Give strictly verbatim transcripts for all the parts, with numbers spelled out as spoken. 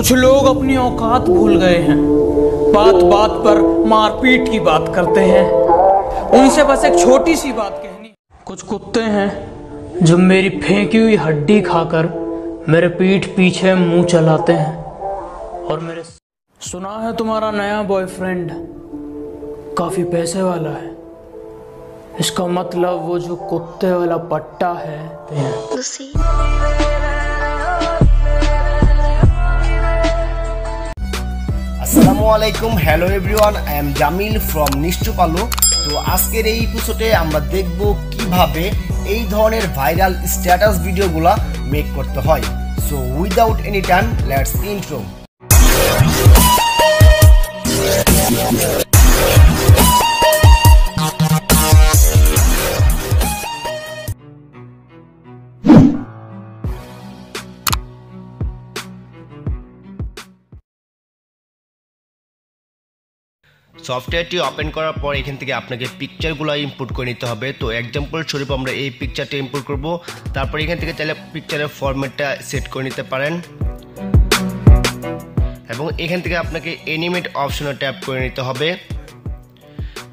कुछ लोग अपनी औकात भूल गए हैं, बात बात पर मारपीट की बात करते हैं। उनसे बस एक छोटी सी बात कहनी। कुछ कुत्ते हैं जो मेरी फेंकी हुई हड्डी खाकर मेरे पीठ पीछे मुंह चलाते हैं। और मेरे सुना है तुम्हारा नया बॉयफ्रेंड काफी पैसे वाला है, इसका मतलब वो जो कुत्ते वाला पट्टा है। Assalamualaikum, hello everyone, I am Jamil from Neschup Allo। तो आज के এই এপিসোডে আমরা দেখব কিভাবে এই ধরনের ভাইরাল স্ট্যাটাস ভিডিওগুলা মেক করতে হয়। So without any time let's intro. সফটওয়্যারটি ওপেন করার পর এখান থেকে আপনাকে পিকচারগুলো ইম্পোর্ট করে নিতে হবে। তো एग्जांपल স্বরূপ আমরা এই পিকচারটা ইম্পোর্ট করব। তারপর এখান থেকে তাহলে পিকচারের ফরম্যাটটা সেট করে নিতে পারেন এবং এখান থেকে আপনাকে অ্যানিমেট অপশনে ট্যাপ করে নিতে হবে।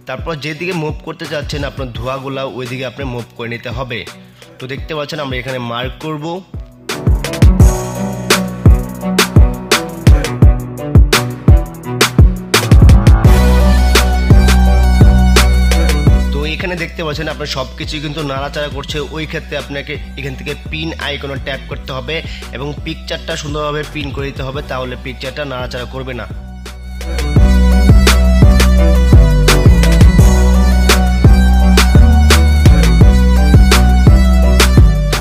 তারপর যেদিকে মুভ করতে যাচ্ছেন আপনার ধোঁয়াগুলো ওইদিকে আপনি মুভ করে নিতে হবে। তো দেখতে পাচ্ছেন আমরা এখানে মার্ক করব। এখানে দেখতে পাচ্ছেন আপনার সবকিছু কিন্তু নাড়াচাড়া করছে, ওই ক্ষেত্রে আপনাকে এখান থেকে পিন আইকনে ট্যাপ করতে হবে এবং পিকচারটা সুন্দরভাবে পিন করে দিতে হবে, তাহলে পিকচারটা নাড়াচাড়া করবে না।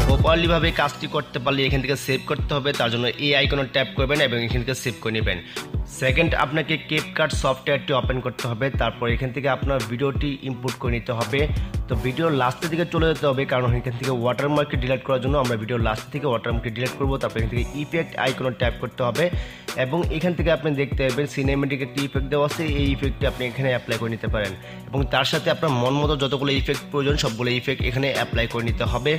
প্রপারলি ভাবে কাজটি করতে পারলে এখান থেকে সেভ করতে হবে, তার জন্য এই আইকনে ট্যাপ করবেন এবং এখান থেকে সেভ করে নেবেন। सेकेंड आपके कैपकाट सफ्टवेयर ओपेन करते तरह एखान अपना भिडियोटी इम्पोर्ट करते तो भिडियो लास्टर दिखे चले जाते कारण एखान वाटरमार्क डिलीट करार भिडियो लास्ट के वाटरमार्क डिलीट करब। तपर एखान इफेक्ट आइकन टैप करते एखान अपनी देखते हैं सिनेमेटिक एक इफेक्ट देव आई इफेक्ट अपनी एखे अप्लाई करें तरह अपना मन मत जोगो इफेक्ट प्रयोजन सबगुलो इफेक्ट एखे अप्लाई कर।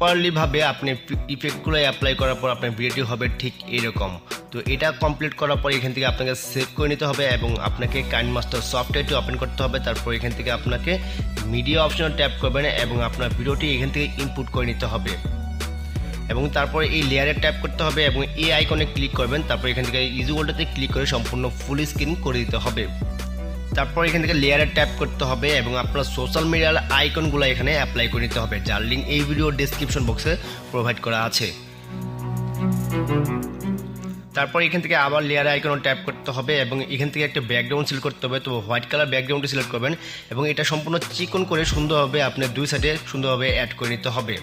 প্রপারলি ভাবে আপনি ইফেক্টগুলো অ্যাপ্লাই করার পর আপনার ভিডিওটি হবে ঠিক এরকম। তো এটা কমপ্লিট করার পর এখান থেকে আপনাকে সেভ করে নিতে হবে এবং আপনাকে কাইনমাস্টার সফটওয়্যারটি ওপেন করতে হবে। তারপর এখান থেকে আপনাকে মিডিয়া অপশনে ট্যাপ করবেন এবং আপনার ভিডিওটি এখান থেকে ইনপুট করে নিতে হবে এবং তারপর এই লেয়ারে ট্যাপ করতে হবে এবং এই আইকনে ক্লিক করবেন। তারপর এখান থেকে ইজুগোল্ডাতে ক্লিক করে সম্পূর্ণ ফুল স্ক্রিন করে দিতে হবে। তারপর এখান থেকে লেয়ারে ট্যাপ করতে হবে এবং আপনার সোশ্যাল মিডিয়ার আইকনগুলো এখানে অ্যাপ্লাই করে নিতে হবে, যার লিঙ্ক এই ভিডিও ডেসক্রিপশন বক্সে প্রোভাইড করা আছে। তারপর এখান থেকে আবার লেয়ার আইকনে ট্যাপ করতে হবে এবং এখান থেকে একটা ব্যাকগ্রাউন্ড সিলেক্ট করতে হবে। তো হোয়াইট কালার ব্যাকগ্রাউন্ডটি সিলেক্ট করবেন এবং এটা সম্পূর্ণ চিকন করে সুন্দরভাবে আপনি দুই সাইডে সুন্দরভাবে অ্যাড করে নিতে হবে।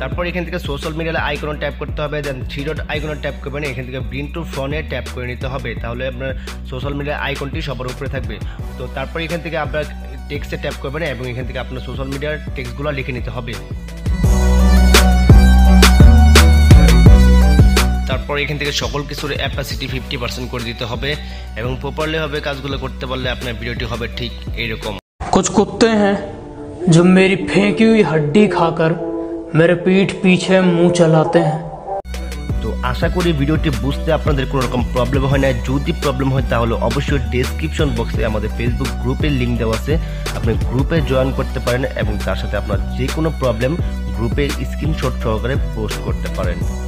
তারপর এখান থেকে সোশ্যাল মিডিয়ার আইকন ট্যাপ করতে হবে, দেন থ্রি ডট আইকনে ট্যাপ করবেন, এখান থেকে ব্রিন টু ফ্রন্টে ট্যাপ করে নিতে হবে, তাহলে আপনার সোশ্যাল মিডিয়ার আইকনটি সবার উপরে থাকবে। তো তারপর এখান থেকে আপনার টেক্সটে ট্যাপ করবেন এবং এখান থেকে আপনার সোশ্যাল মিডিয়ার টেক্সটগুলো লিখে নিতে হবে। তারপর এখান থেকে সকল কিছুর ক্যাপাসিটি ফিফটি পার্সেন্ট করে দিতে হবে এবং প্রপারলিভাবে কাজগুলো করতে পারলে আপনার ভিডিওটি হবে ঠিক এরকম। कुछ कुत्ते हैं जो मेरी फेंकी हुई हड्डी खाकर मेरे पीठ पीछे मुंह चलाते हैं। তো আশা করি ভিডিওটি বুঝতে আপনাদের কোনো রকম প্রবলেম হয় না। যদি প্রবলেম হয় তাহলে অবশ্যই ডেসক্রিপশন বক্সে আমাদের ফেসবুক গ্রুপের লিঙ্ক দেওয়া আছে, আপনি গ্রুপে জয়েন করতে পারেন এবং তার সাথে আপনার যে কোনো প্রবলেম গ্রুপে স্ক্রিনশট সহকারে পোস্ট করতে পারেন।